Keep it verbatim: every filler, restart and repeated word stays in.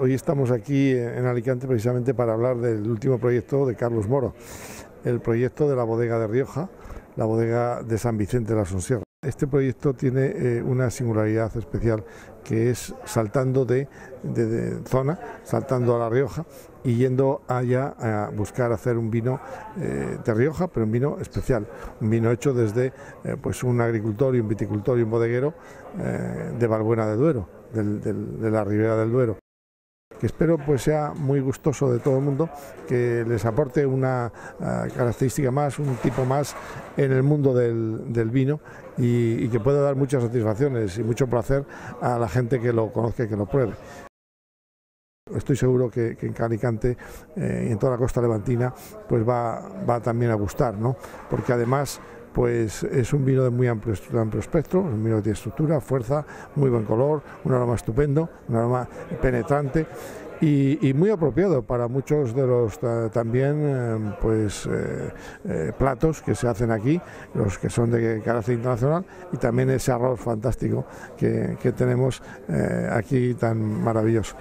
Hoy estamos aquí en Alicante precisamente para hablar del último proyecto de Carlos Moro, el proyecto de la bodega de Rioja, la bodega de San Vicente de la Sonsierra. Este proyecto tiene eh, una singularidad especial, que es saltando de, de, de zona, saltando a La Rioja y yendo allá a buscar hacer un vino eh, de Rioja, pero un vino especial, un vino hecho desde eh, pues un agricultor y un viticultor y un bodeguero eh, de Valbuena de Duero, del, del, de la Ribera del Duero. Que espero pues sea muy gustoso de todo el mundo, que les aporte una uh, característica más, un tipo más en el mundo del, del vino y, y que pueda dar muchas satisfacciones y mucho placer a la gente que lo conozca y que lo pruebe. Estoy seguro que, que en Alicante eh, y en toda la costa levantina pues va, va también a gustar, ¿no? Porque además pues es un vino de muy amplio, amplio espectro, un vino que tiene estructura, fuerza, muy buen color, un aroma estupendo, un aroma penetrante y, y muy apropiado para muchos de los también pues eh, eh, platos que se hacen aquí, los que son de carácter internacional, y también ese arroz fantástico que, que tenemos eh, aquí tan maravilloso.